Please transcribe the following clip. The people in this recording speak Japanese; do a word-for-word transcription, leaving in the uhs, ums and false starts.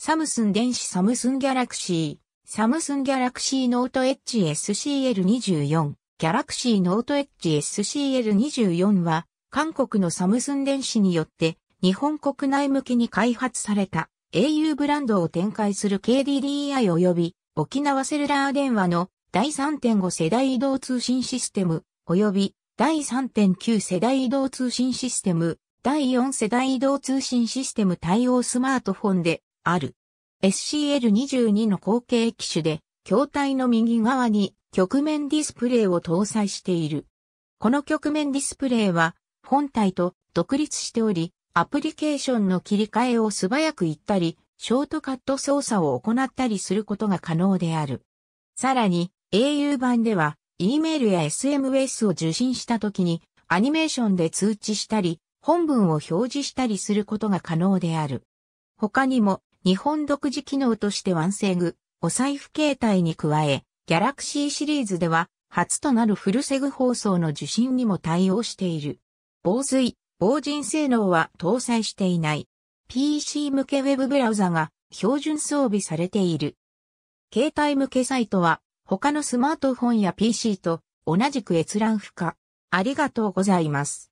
サムスン電子サムスンギャラクシー、サムスンギャラクシーノート Edge エスシーエルにじゅうよん、ギャラクシーノート Edge エスシーエルにじゅうよん は、韓国のサムスン電子によって、日本国内向けに開発された エーユー ブランドを展開する ケーディーディーアイ 及び沖縄セルラー電話の第 さんてんご 世代移動通信システム及び第 さんてんきゅう 世代移動通信システム第よん世代移動通信システム対応スマートフォンである。エスシーエルにじゅうに の後継機種で筐体の右側に曲面ディスプレイを搭載している。この曲面ディスプレイは本体と独立しており、アプリケーションの切り替えを素早く行ったり、ショートカット操作を行ったりすることが可能である。さらに、エーユー 版では、E メールや エスエムエス を受信したときに、アニメーションで通知したり、本文を表示したりすることが可能である。他にも、日本独自機能としてワンセグ、お財布携帯に加え、Galaxy シリーズでは、初となるフルセグ放送の受信にも対応している。防水。防塵性能は搭載していない。ピーシー 向けウェブブラウザが標準装備されている。携帯向けサイトは他のスマートフォンや ピーシー と同じく閲覧不可。ありがとうございます。